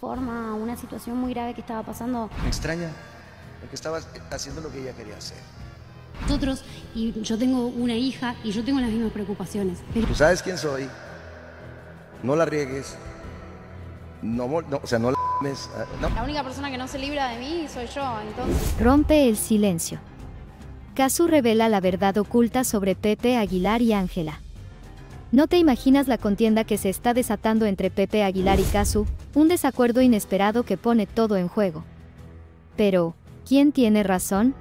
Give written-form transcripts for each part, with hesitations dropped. Forma, una situación muy grave que estaba pasando. Me extraña, porque estaba haciendo lo que ella quería hacer. Nosotros, y yo tengo una hija y yo tengo las mismas preocupaciones. Tú sabes quién soy, no la riegues, no la... No. La única persona que no se libra de mí soy yo, entonces... Rompe el silencio. Cazzu revela la verdad oculta sobre Pepe Aguilar y Ángela. No te imaginas la contienda que se está desatando entre Pepe Aguilar y Cazzu, un desacuerdo inesperado que pone todo en juego. Pero, ¿quién tiene razón?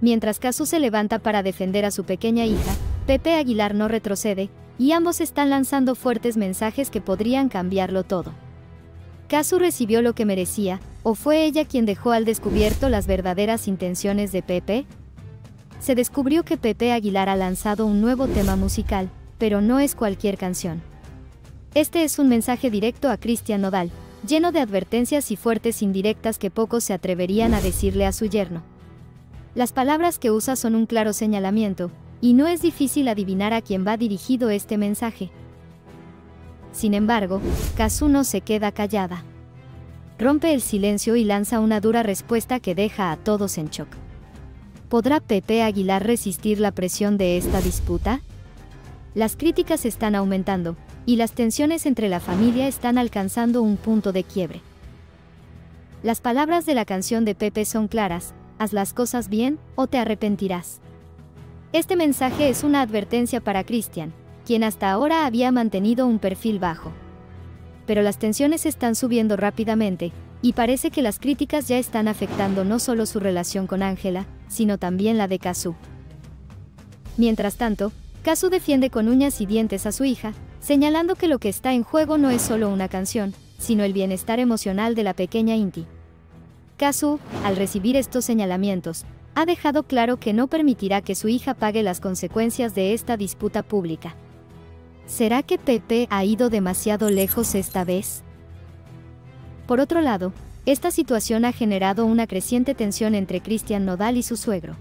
Mientras Cazzu se levanta para defender a su pequeña hija, Pepe Aguilar no retrocede, y ambos están lanzando fuertes mensajes que podrían cambiarlo todo. Cazzu recibió lo que merecía, ¿o fue ella quien dejó al descubierto las verdaderas intenciones de Pepe? Se descubrió que Pepe Aguilar ha lanzado un nuevo tema musical, pero no es cualquier canción. Este es un mensaje directo a Christian Nodal, lleno de advertencias y fuertes indirectas que pocos se atreverían a decirle a su yerno. Las palabras que usa son un claro señalamiento, y no es difícil adivinar a quién va dirigido este mensaje. Sin embargo, Cazzu no se queda callada. Rompe el silencio y lanza una dura respuesta que deja a todos en shock. ¿Podrá Pepe Aguilar resistir la presión de esta disputa? Las críticas están aumentando, y las tensiones entre la familia están alcanzando un punto de quiebre. Las palabras de la canción de Pepe son claras: haz las cosas bien, o te arrepentirás. Este mensaje es una advertencia para Christian, quien hasta ahora había mantenido un perfil bajo. Pero las tensiones están subiendo rápidamente, y parece que las críticas ya están afectando no solo su relación con Ángela, sino también la de Cazzu. Mientras tanto, Cazzu defiende con uñas y dientes a su hija, señalando que lo que está en juego no es solo una canción, sino el bienestar emocional de la pequeña Inti. Cazzu, al recibir estos señalamientos, ha dejado claro que no permitirá que su hija pague las consecuencias de esta disputa pública. ¿Será que Pepe ha ido demasiado lejos esta vez? Por otro lado, esta situación ha generado una creciente tensión entre Christian Nodal y su suegro.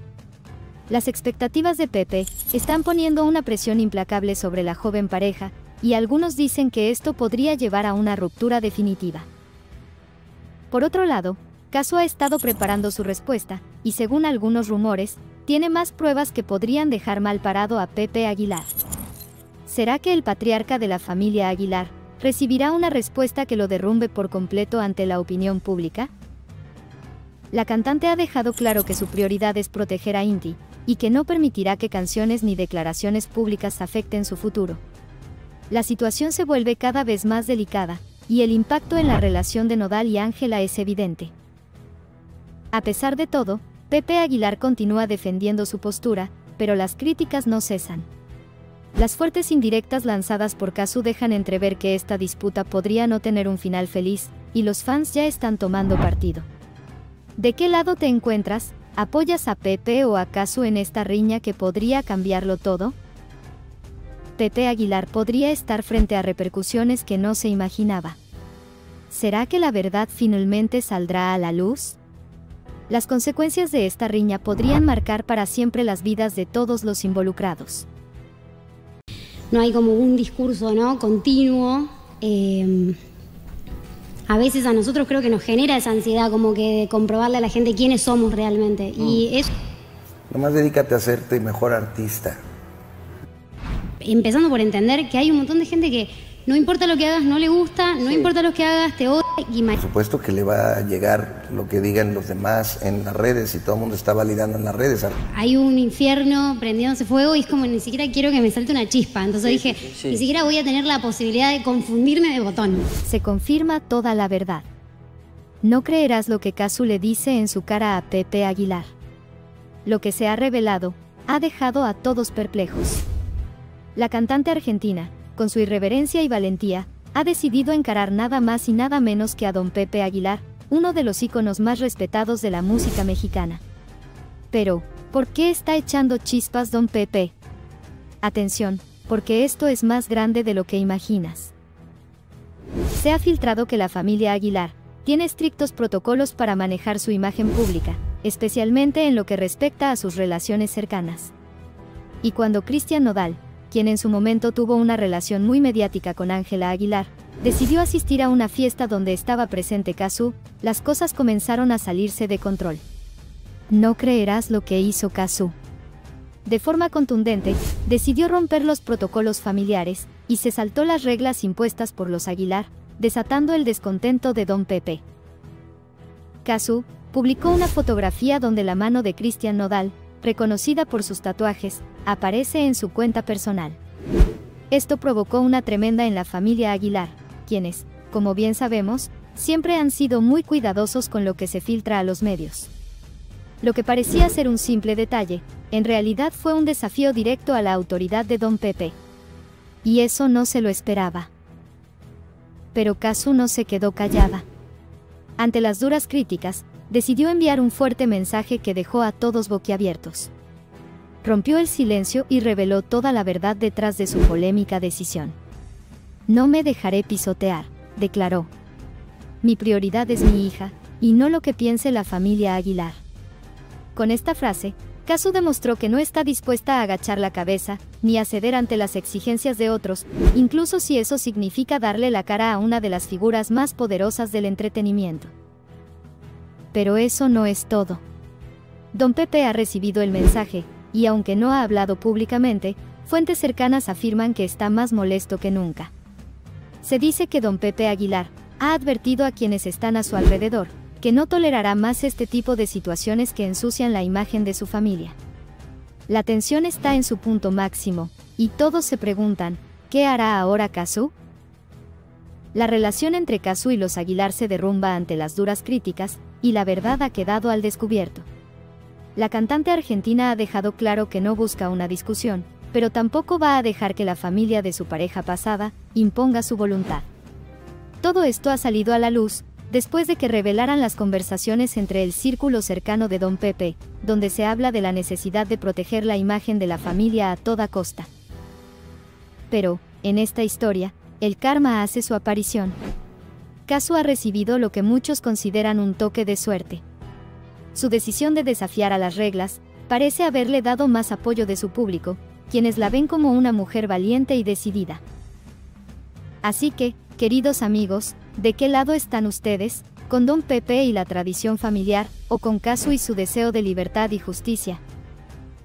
Las expectativas de Pepe están poniendo una presión implacable sobre la joven pareja, y algunos dicen que esto podría llevar a una ruptura definitiva. Por otro lado, Cazzu ha estado preparando su respuesta, y según algunos rumores, tiene más pruebas que podrían dejar mal parado a Pepe Aguilar. ¿Será que el patriarca de la familia Aguilar recibirá una respuesta que lo derrumbe por completo ante la opinión pública? La cantante ha dejado claro que su prioridad es proteger a Inti, y que no permitirá que canciones ni declaraciones públicas afecten su futuro. La situación se vuelve cada vez más delicada, y el impacto en la relación de Nodal y Ángela es evidente. A pesar de todo, Pepe Aguilar continúa defendiendo su postura, pero las críticas no cesan. Las fuertes indirectas lanzadas por Cazzu dejan entrever que esta disputa podría no tener un final feliz, y los fans ya están tomando partido. ¿De qué lado te encuentras? ¿Apoyas a Pepe o a Cazzu en esta riña que podría cambiarlo todo? Pepe Aguilar podría estar frente a repercusiones que no se imaginaba. ¿Será que la verdad finalmente saldrá a la luz? Las consecuencias de esta riña podrían marcar para siempre las vidas de todos los involucrados. No hay como un discurso, ¿no?, continuo. A veces a nosotros creo que nos genera esa ansiedad, como que de comprobarle a la gente quiénes somos realmente. Y eso... Nomás dedícate a hacerte mejor artista. Empezando por entender que hay un montón de gente que no importa lo que hagas, no le gusta, no importa lo que hagas, te odia. Y por supuesto que le va a llegar lo que digan los demás en las redes, y todo el mundo está validando en las redes. Hay un infierno prendiéndose fuego y es como, ni siquiera quiero que me salte una chispa. Entonces dije, ni siquiera voy a tener la posibilidad de confundirme de botón. Se confirma toda la verdad. No creerás lo que Cazzu le dice en su cara a Pepe Aguilar. Lo que se ha revelado ha dejado a todos perplejos. La cantante argentina, con su irreverencia y valentía, ha decidido encarar nada más y nada menos que a don Pepe Aguilar, uno de los íconos más respetados de la música mexicana. Pero, ¿por qué está echando chispas don Pepe? Atención, porque esto es más grande de lo que imaginas. Se ha filtrado que la familia Aguilar tiene estrictos protocolos para manejar su imagen pública, especialmente en lo que respecta a sus relaciones cercanas. Y cuando Christian Nodal, quien en su momento tuvo una relación muy mediática con Ángela Aguilar, decidió asistir a una fiesta donde estaba presente Cazzu, las cosas comenzaron a salirse de control. No creerás lo que hizo Cazzu. De forma contundente, decidió romper los protocolos familiares, y se saltó las reglas impuestas por los Aguilar, desatando el descontento de don Pepe. Cazzu publicó una fotografía donde la mano de Christian Nodal, reconocida por sus tatuajes, aparece en su cuenta personal. Esto provocó una tremenda en la familia Aguilar, quienes, como bien sabemos, siempre han sido muy cuidadosos con lo que se filtra a los medios. Lo que parecía ser un simple detalle, en realidad fue un desafío directo a la autoridad de don Pepe. Y eso no se lo esperaba. Pero Cazzu no se quedó callada. Ante las duras críticas, decidió enviar un fuerte mensaje que dejó a todos boquiabiertos. Rompió el silencio y reveló toda la verdad detrás de su polémica decisión. No me dejaré pisotear, declaró. Mi prioridad es mi hija, y no lo que piense la familia Aguilar. Con esta frase, Cazzu demostró que no está dispuesta a agachar la cabeza, ni a ceder ante las exigencias de otros, incluso si eso significa darle la cara a una de las figuras más poderosas del entretenimiento. Pero eso no es todo. Don Pepe ha recibido el mensaje, y aunque no ha hablado públicamente, fuentes cercanas afirman que está más molesto que nunca. Se dice que don Pepe Aguilar ha advertido a quienes están a su alrededor, que no tolerará más este tipo de situaciones que ensucian la imagen de su familia. La tensión está en su punto máximo, y todos se preguntan, ¿qué hará ahora Cazzu? La relación entre Cazzu y los Aguilar se derrumba ante las duras críticas, y la verdad ha quedado al descubierto. La cantante argentina ha dejado claro que no busca una discusión, pero tampoco va a dejar que la familia de su pareja pasada imponga su voluntad. Todo esto ha salido a la luz, después de que revelaran las conversaciones entre el círculo cercano de don Pepe, donde se habla de la necesidad de proteger la imagen de la familia a toda costa. Pero, en esta historia, el karma hace su aparición. Cazzu ha recibido lo que muchos consideran un toque de suerte. Su decisión de desafiar a las reglas parece haberle dado más apoyo de su público, quienes la ven como una mujer valiente y decidida. Así que, queridos amigos, ¿de qué lado están ustedes? ¿Con don Pepe y la tradición familiar, o con Cazzu y su deseo de libertad y justicia?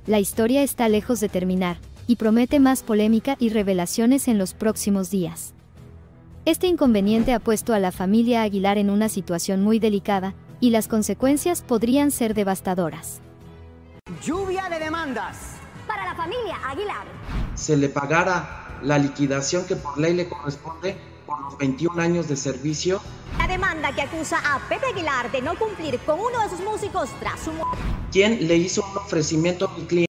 La historia está lejos de terminar, y promete más polémica y revelaciones en los próximos días. Este inconveniente ha puesto a la familia Aguilar en una situación muy delicada, y las consecuencias podrían ser devastadoras. Lluvia de demandas para la familia Aguilar. Se le pagará la liquidación que por ley le corresponde por los 21 años de servicio. La demanda que acusa a Pepe Aguilar de no cumplir con uno de sus músicos tras su muerte. ¿Quién le hizo un ofrecimiento a mi cliente?